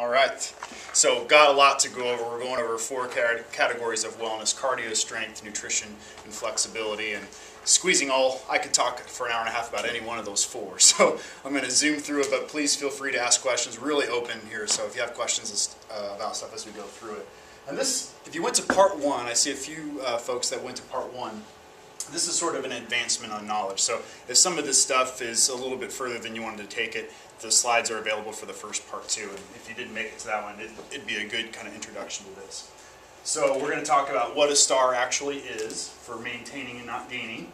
All right, so got a lot to go over. We're going over four categories of wellness: cardio, strength, nutrition, and flexibility. And squeezing all, I could talk for an hour and a half about any one of those four. So I'm going to zoom through it, but please feel free to ask questions. Really open here, so if you have questions about stuff as we go through it. And this, if you went to part one, I see a few folks that went to part one. This is sort of an advancement on knowledge. So if some of this stuff is a little bit further than you wanted to take it, the slides are available for the first part too. And if you didn't make it to that one, it'd be a good kind of introduction to this. So we're going to talk about what a STAR actually is for maintaining and not gaining.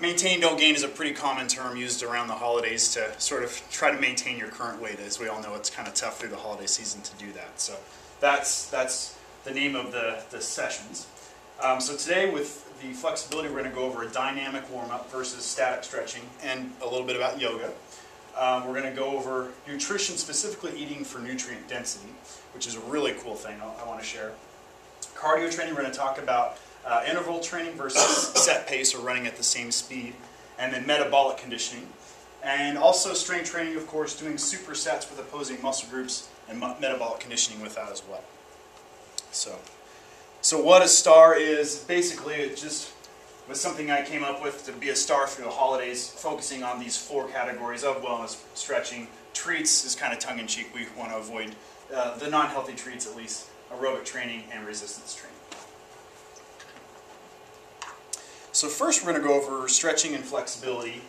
Maintain, don't gain is a pretty common term used around the holidays to sort of try to maintain your current weight. As we all know, it's kind of tough through the holiday season to do that. So that's the name of the sessions. So today with the flexibility, we're going to go over a dynamic warm-up versus static stretching and a little bit about yoga. We're going to go over nutrition, specifically eating for nutrient density, which is a really cool thing I want to share. Cardio training, we're going to talk about interval training versus set pace or running at the same speed, and then metabolic conditioning. And also strength training, of course, doing supersets with opposing muscle groups and metabolic conditioning with that as well. So what a STAR is, basically it just was something I came up with to be a STAR through the holidays, focusing on these four categories of wellness, stretching. Treats is kind of tongue-in-cheek. We want to avoid the non-healthy treats, at least, aerobic training and resistance training. So first we're going to go over stretching and flexibility.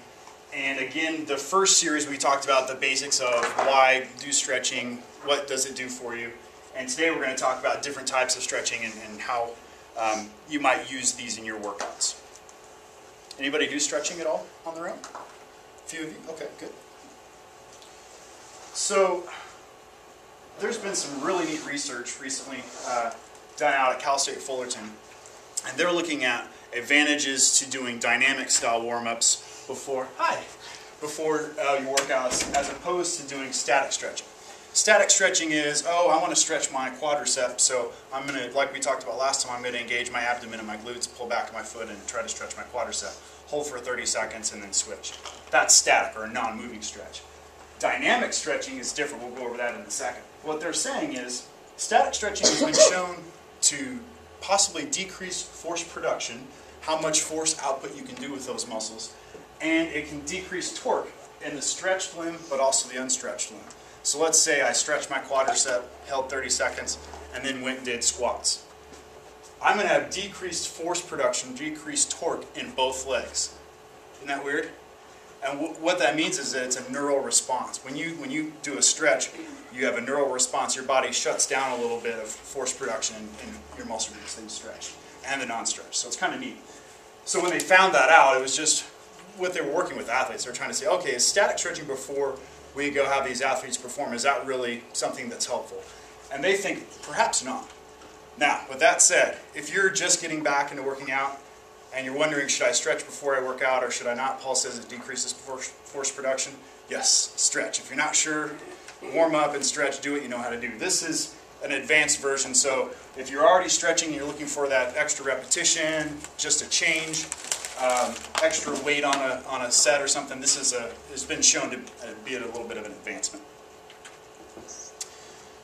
And again, the first series we talked about the basics of why do stretching, what does it do for you. And today we're going to talk about different types of stretching and how you might use these in your workouts. Anybody do stretching at all on their own? A few of you? Okay, good. So there's been some really neat research recently done out at Cal State Fullerton. And they're looking at advantages to doing dynamic style warm-ups before your workouts as opposed to doing static stretching. Static stretching is, oh, I want to stretch my quadriceps, so I'm going to, like we talked about last time, I'm going to engage my abdomen and my glutes, pull back my foot and try to stretch my quadriceps. Hold for 30 seconds and then switch. That's static or a non-moving stretch. Dynamic stretching is different. We'll go over that in a second. What they're saying is static stretching has been shown to possibly decrease force production, how much force output you can do with those muscles, and it can decrease torque in the stretched limb but also the unstretched limb. So let's say I stretched my quadricep, held 30 seconds, and then went and did squats. I'm going to have decreased force production, decreased torque in both legs. Isn't that weird? And what that means is that it's a neural response. When you do a stretch, you have a neural response. Your body shuts down a little bit of force production in your muscle groups, then stretch, and the non-stretch. So it's kind of neat. So when they found that out, it was just what they were working with athletes. They were trying to say, okay, is static stretching before we go have these athletes perform, is that really something that's helpful? And they think, perhaps not. Now, with that said, if you're just getting back into working out and you're wondering, should I stretch before I work out or should I not? Paul says it decreases force production. Yes, stretch. If you're not sure, warm up and stretch, do what you know how to do. This is an advanced version, so if you're already stretching and you're looking for that extra repetition, just a change, extra weight on a set or something, this has been shown to be a little bit of an advancement.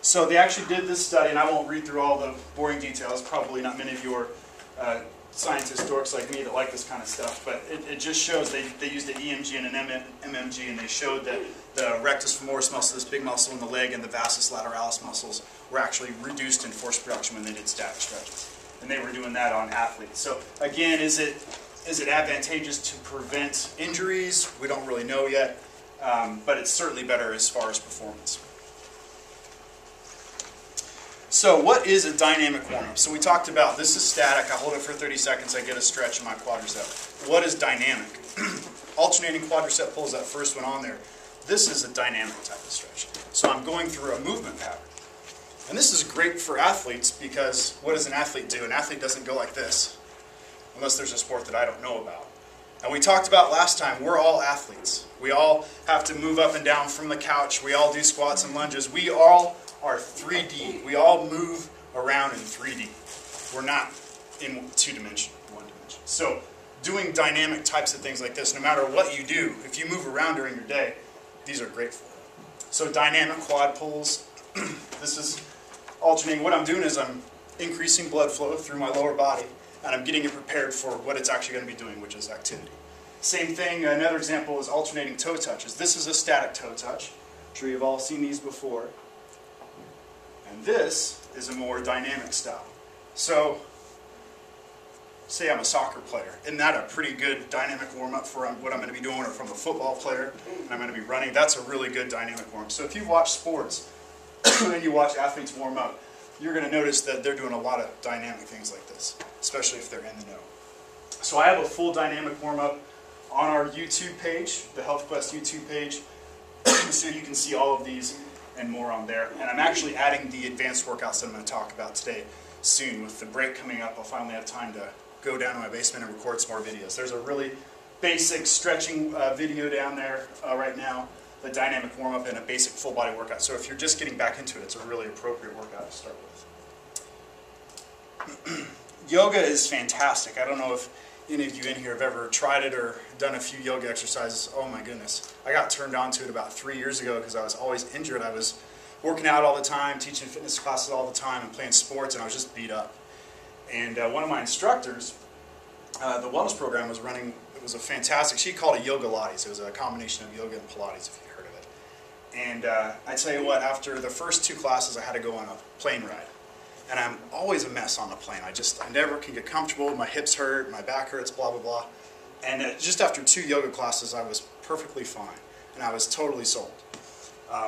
So they actually did this study, and I won't read through all the boring details. Probably not many of you are scientist dorks like me that like this kind of stuff, but it just shows they used an EMG and an MMG, and they showed that the rectus femoris muscle, this big muscle in the leg, and the vastus lateralis muscles were actually reduced in force production when they did static stretches. And they were doing that on athletes. So again, is it advantageous to prevent injuries? We don't really know yet, but it's certainly better as far as performance. So what is a dynamic warm-up? So we talked about this is static. I hold it for 30 seconds. I get a stretch in my quadricep. What is dynamic? Alternating quadricep pulls, that first one on there. This is a dynamic type of stretch. So I'm going through a movement pattern. And this is great for athletes because what does an athlete do? An athlete doesn't go like this, unless there's a sport that I don't know about. And we talked about last time, we're all athletes. We all have to move up and down from the couch. We all do squats and lunges. We all are 3D. We all move around in 3D. We're not in one dimension. So doing dynamic types of things like this, no matter what you do, if you move around during your day, these are great for it. So dynamic quad pulls, This is alternating. What I'm doing is I'm increasing blood flow through my lower body, and I'm getting it prepared for what it's actually going to be doing, which is activity. Same thing, another example is alternating toe touches. This is a static toe touch. I'm sure you've all seen these before. And this is a more dynamic style. So, say I'm a soccer player. Isn't that a pretty good dynamic warm-up for what I'm going to be doing? Or from a football player, and I'm going to be running. That's a really good dynamic warm-up. So if you watch sports and you watch athletes warm up, you're going to notice that they're doing a lot of dynamic things like this, especially if they're in the know. So I have a full dynamic warm-up on our YouTube page, the HealthQuest YouTube page, so you can see all of these and more on there. And I'm actually adding the advanced workouts that I'm going to talk about today soon. With the break coming up, I'll finally have time to go down to my basement and record some more videos. There's a really basic stretching video down there right now, the dynamic warm-up, and a basic full-body workout. So if you're just getting back into it, it's a really appropriate workout to start with. Yoga is fantastic. I don't know if any of you in here have ever tried it or done a few yoga exercises. Oh my goodness. I got turned on to it about 3 years ago because I was always injured. I was working out all the time, teaching fitness classes all the time, and playing sports, and I was just beat up. And one of my instructors, the wellness program was running, it was a fantastic, she called it yoga-lates. It was a combination of yoga and Pilates, if you heard of it. And I tell you what, after the first two classes, I had to go on a plane ride. And I'm always a mess on the plane. I never can get comfortable. My hips hurt, my back hurts, blah, blah, blah. And just after two yoga classes, I was perfectly fine. And I was totally sold.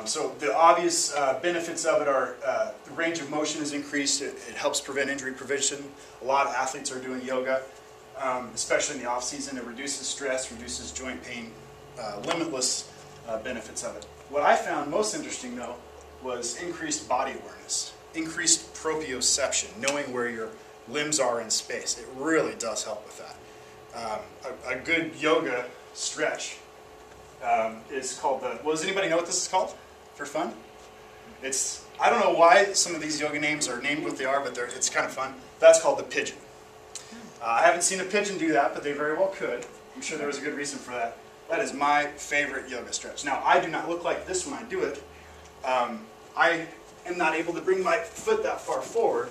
So the obvious benefits of it are the range of motion is increased. It helps prevent injury prevention. A lot of athletes are doing yoga, especially in the off-season. It reduces stress, reduces joint pain, limitless benefits of it. What I found most interesting, though, was increased body awareness, increased proprioception, knowing where your limbs are in space. It really does help with that. A good yoga stretch is called the, well, does anybody know what this is called for fun? It's, I don't know why some of these yoga names are named what they are, but it's kind of fun. That's called the pigeon. I haven't seen a pigeon do that, but they very well could. I'm sure there was a good reason for that. That is my favorite yoga stretch. Now, I do not look like this when I do it. I am not able to bring my foot that far forward,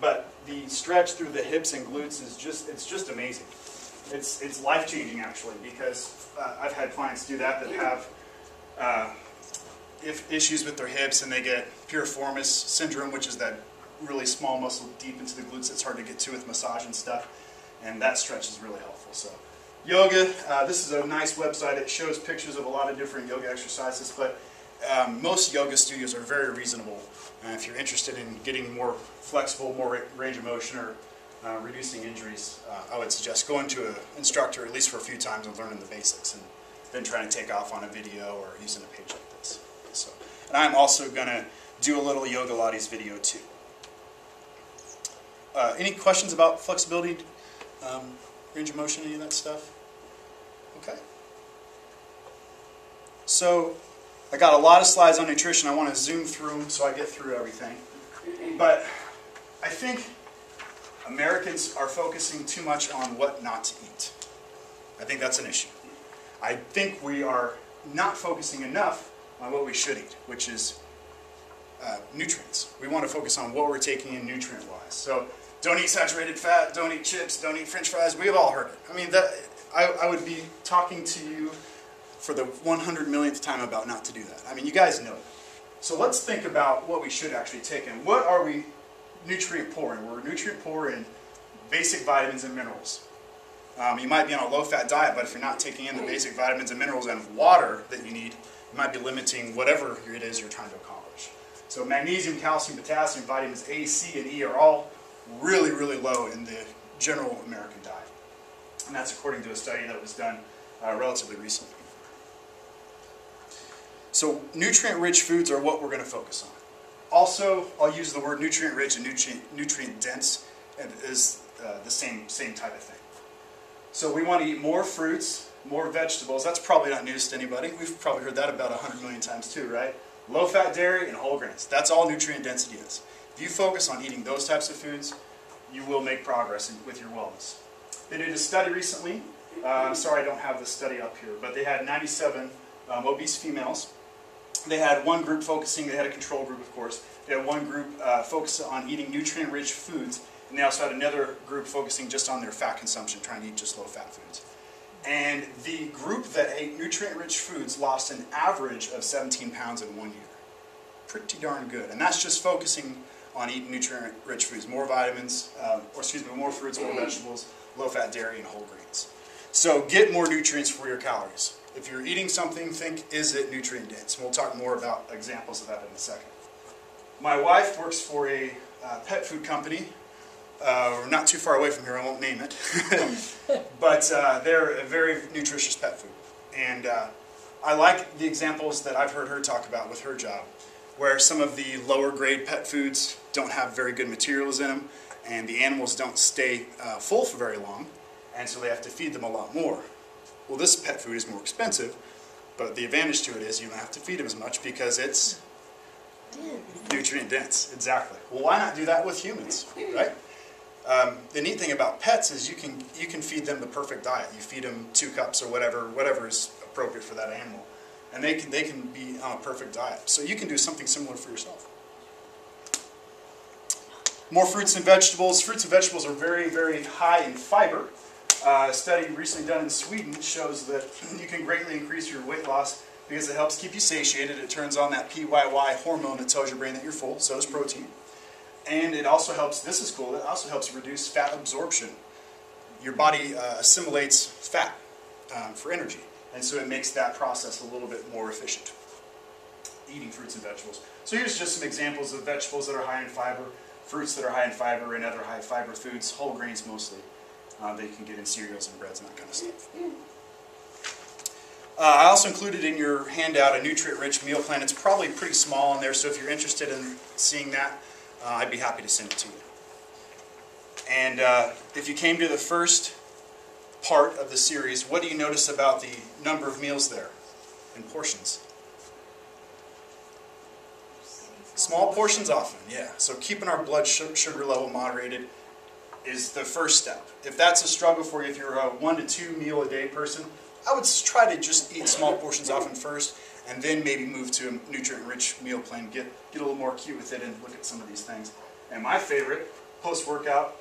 but the stretch through the hips and glutes is just, it's just amazing. It's life-changing, actually, because I've had clients do that have issues with their hips, and they get piriformis syndrome, which is that really small muscle deep into the glutes that's hard to get to with massage and stuff, and that stretch is really helpful. So yoga, this is a nice website. It shows pictures of a lot of different yoga exercises, but most yoga studios are very reasonable. If you're interested in getting more flexible, more range of motion, or reducing injuries, I would suggest going to an instructor at least for a few times and learning the basics, and then trying to take off on a video or using a page like this. So, and I'm also going to do a little yoga-lates video too. Any questions about flexibility, range of motion, any of that stuff? Okay. So I got a lot of slides on nutrition. I want to zoom through them so I get through everything. But I think Americans are focusing too much on what not to eat. I think that's an issue. I think we are not focusing enough on what we should eat, which is nutrients. We want to focus on what we're taking in nutrient-wise. So don't eat saturated fat, don't eat chips, don't eat french fries. We've all heard it. I mean, I would be talking to you for the 100 millionth time about not to do that. I mean, you guys know it. So let's think about what we should actually take in. What are we nutrient poor in? We're nutrient poor in basic vitamins and minerals. You might be on a low-fat diet, but if you're not taking in the basic vitamins and minerals and water that you need, you might be limiting whatever it is you're trying to accomplish. So magnesium, calcium, potassium, vitamins A, C, and E are all really, really low in the general American diet. And that's according to a study that was done relatively recently. So nutrient-rich foods are what we're going to focus on. Also, I'll use the word nutrient-rich and nutrient-dense is the same type of thing. So we want to eat more fruits, more vegetables. That's probably not news to anybody. We've probably heard that about 100 million times too, right? Low-fat dairy and whole grains. That's all nutrient density is. If you focus on eating those types of foods, you will make progress with your wellness. They did a study recently. I'm sorry I don't have the study up here, but they had 97 obese females they had one group focusing, they had a control group of course, they had one group focused on eating nutrient-rich foods, and they also had another group focusing just on their fat consumption, trying to eat just low-fat foods. And the group that ate nutrient-rich foods lost an average of 17 pounds in 1 year. Pretty darn good. And that's just focusing on eating nutrient-rich foods, more vitamins, more fruits, more vegetables, low-fat dairy, and whole grains. So get more nutrients for your calories. If you're eating something, think, is it nutrient-dense? And we'll talk more about examples of that in a second. My wife works for a pet food company. We're not too far away from here, I won't name it. But they're a very nutritious pet food. And I like the examples that I've heard her talk about with her job, where some of the lower grade pet foods don't have very good materials in them, and the animals don't stay full for very long, and so they have to feed them a lot more. Well, this pet food is more expensive, but the advantage to it is you don't have to feed them as much because it's nutrient dense. Exactly. Well, why not do that with humans, right? The neat thing about pets is you can feed them the perfect diet. You feed them 2 cups or whatever is appropriate for that animal, and they can be on a perfect diet. So you can do something similar for yourself. More fruits and vegetables. Fruits and vegetables are very, very high in fiber. A study recently done in Sweden shows that you can greatly increase your weight loss because it helps keep you satiated. It turns on that PYY hormone that tells your brain that you're full, so does protein. And it also helps, this is cool, it also helps reduce fat absorption. Your body assimilates fat for energy, and so it makes that process a little bit more efficient, eating fruits and vegetables. So here's just some examples of vegetables that are high in fiber, fruits that are high in fiber, and other high fiber foods, whole grains mostly. That you can get in cereals and breads and that kind of stuff. I also included in your handout a nutrient-rich meal plan. It's probably pretty small in there, so if you're interested in seeing that, I'd be happy to send it to you. And if you came to the first part of the series, what do you notice about the number of meals there in portions? Small portions often, yeah. So keeping our blood sugar level moderated is the first step. If that's a struggle for you, if you're a 1 to 2 meal a day person, I would try to just eat small portions often first, and then maybe move to a nutrient-rich meal plan, get a little more cute with it and look at some of these things. And my favorite post-workout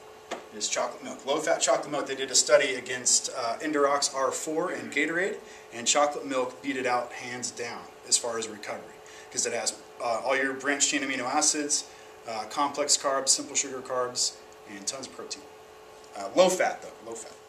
is chocolate milk. Low-fat chocolate milk. They did a study against Endurox R4 and Gatorade, and chocolate milk beat it out hands down as far as recovery, because it has all your branched-chain amino acids, complex carbs, simple sugar carbs, and tons of protein. Low fat though, low fat.